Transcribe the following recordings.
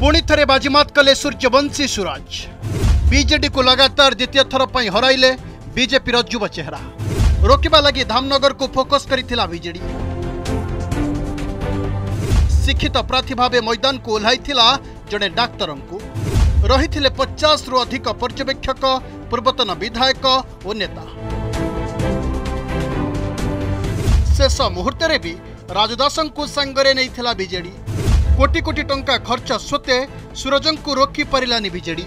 पुणि थे बाजीमात कले सूर्यवंशी सुराज। बीजेडी को लगातार द्वितीय थर पर हरइले बीजेपी युवा चेहरा। रोकवा लगी धामनगर को फोकस करिथिला बीजेडी। शिक्षित प्रार्थी भावे मैदान को ओह्लैथिला जड़े डाक्तर को। रही 50 रु अधिक पर्यवेक्षक पूर्वतन विधायक और नेता। शेष मुहूर्त रे भी राजदास को संगरे नहींथिला बीजेडी। कोटी कोटी टंका खर्च सत्वे सूरज को रोकी पारिलानी बीजेडी।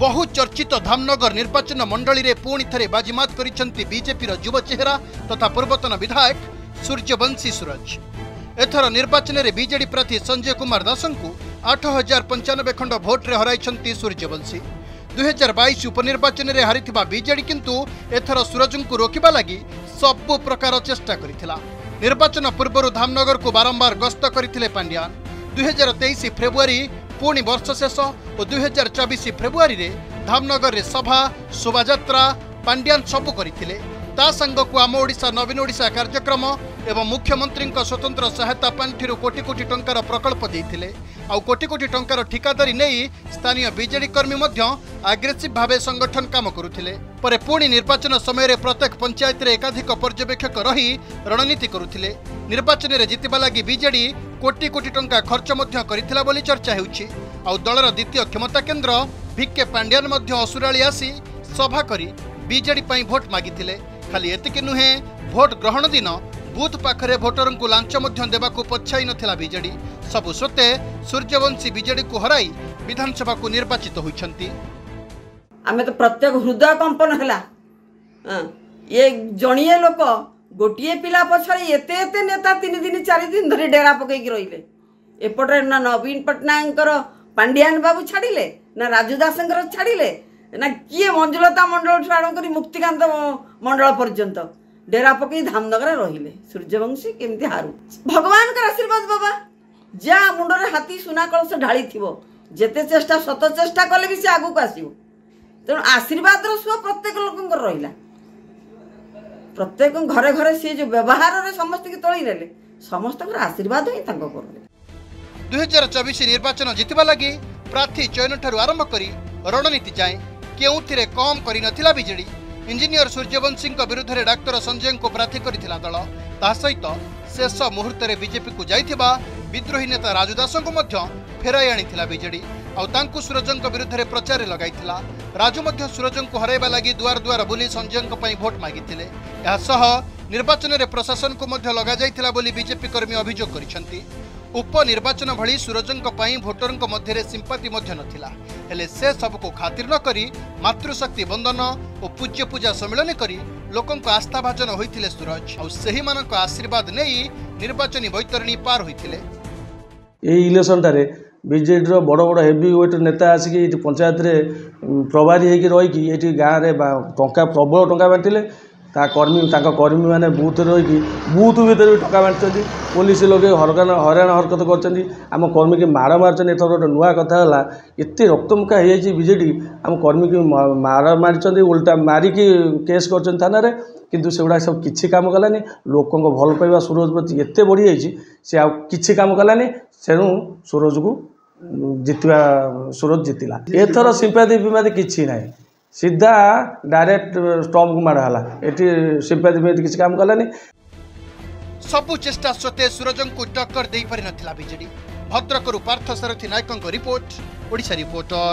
बहु चर्चित धामनगर निर्वाचन मंडली रे पुणी थे बाजीमात करिसेंती बीजेपी रो युवा चेहरा तथा पूर्वतन विधायक सूर्यवंशी सुरज। एथर निर्वाचन रे बीजेडी प्रार्थी संजय कुमार दास को 8095 खंड भोट्रे हराइछंती सूर्यवंशी। 2022 उपनिर्वाचन रे हारिथिबा बीजेडी किंतु एथर सूरज को रोकिबा लागि सब प्रकार चेष्टा करिथिला। निर्वाचन पूर्व धामनगर को बारंबार गस्त करिथिले पांड्यान। 2023 फेब्रुआरी पुणी वर्ष शेष और 2024 फेब्रुआरी रे धामनगर रे सभा शोभायात्रा पांड्यान सबू करिथिले। ता संगकु आम ओडिशा नवीन ओडिशा कार्यक्रम एवं मुख्यमंत्री स्वतंत्र सहायता पांठि कोटी कोटी टंकार प्रकल्प देते आउ कोटी कोटी टंकार ठिकादारी नहीं स्थानीय बीजेडी कर्मी आग्रेसिव भाव संगठन काम करुले। पर पुणी निर्वाचन समय प्रत्येक पंचायत रे एकाधिक पर्यवेक्षक रही रणनीति करुले। निर्वाचन में जितवा लगी बीजेडी कोटी कोटी टंका खर्च करिथिला बोली चर्चा होउछि। आउ दलर द्वितीय क्षमता केन्द्र भिके पांड्यान असुराली आसी सभा करी बीजेडी पई भोट मागिथिले। खाली एतिके नुहे भोट ग्रहण दिन बूथ पाखरे भोटर को लांच देवाकू पछाई नथिला बीजेडी। सबु सत्ते सूर्यवंशी बीजेडी को हराई विधानसभा को निर्वाचित होइछंती। आमे तो प्रत्येक हृदय कंपन हला। ये जणिए लोक गोटिए पिला पछरे एते एते नेता 3 दिन 4 दिन धरि डेरा पकई रहिले। एपटे ना नवीन पटनायककर पांड्यान बाबू छाड़िले ना राजू दासंकर छाड़िले ना किए मंजुलता मंडल ठाड़ कर मुक्तिकांत मंडल पर्यंत डेरा पकई धामनगर रहिले। सूर्यवंशी केमती हारू भगवान का आशीर्वाद बाबा जा मुंड रे हाथी सुना कलश ढाली थिबो जेते चेष्टा सत चेष्टा कले भी से आगु को आसीबो। तेनु आशीर्वाद रो सुवा प्रत्येक लोकंकर रहिला। प्रत्येक घरे घरे से जो व्यवहार रे समस्त के तळी रहले समस्त को आशीर्वाद होई तांको करले। 2024 निर्वाचन जितबा लागि प्रार्थी चयन ठरु आरंभ करी रणनीति जाय केउथिरे कम करी नथिला बीजेडी। इंजीनियर सूर्यवंशी विरुद्ध में डाक्तर संजय को प्रार्थी करथिला दल। ता सहित शेष मुहूर्त में बीजेपी को जाइथिबा विद्रोही नेता राजू दास को मध्य फेराई आनिथिला बीजेडी। आउ तांकु सूरज विरुद्ध में प्रचार लगाइथिला। राजू मध्य सूरज को हराइबा लागि दुआर दुआर बुली संजय पई भोट मागिथिले। या सह निर्वाचन में प्रशासन को मध्य लगा जाइथिला बोली बीजेपी कर्मी अभियोग करिसेंती। उपनिर्वाचन भली सूरजों पर भोटर मध्य सिंपाति नाथिला। हेले से सबको खातिर न करी मातृशक्ति बंदन और पूज्य पूजा सम्मिलन करी लोकों आस्थाभाजन होते सूरज और से ही मानक आशीर्वाद नहीं निर्वाचन बैतरणी पार होते। यही इलेक्शन ठारे बीजेडी रो बड़ बड़ हेवी वेट नेता आसिक पंचायत में प्रभारी होगी गाँव में टंका प्रबल टंका बांटिले। कर्मी मैंने बूथ रही बूथ भर भी टका बांटते पुलिस लगे हराण हरकत करम कर्मी की मार मार्च गोटे नुआ कथला एत रक्तमुखा होजेडी आम कर्मी की मार मार्च उल्टा मारिकी केस कर थाना किंतु सेगुड़ा सब किसी कम कलानी। लोक भल पाइबा सूरज प्रति एत बढ़ी से आ कि कम कलानी। तेणु सूरज को जितवा सूरज जितला। एथर सिंपादी फिंपादी किसी ना सीधा डायरेक्ट स्टम्प मार हला एटी सिंपादी में किसी काम कलानी। सबु चेष्टा सत्वे सूरज को टक्कर दे पारि नथिला बीजेडी। भद्रकरू पार्थ सारथी नायक रिपोर्ट, ओडिशा रिपोर्टर।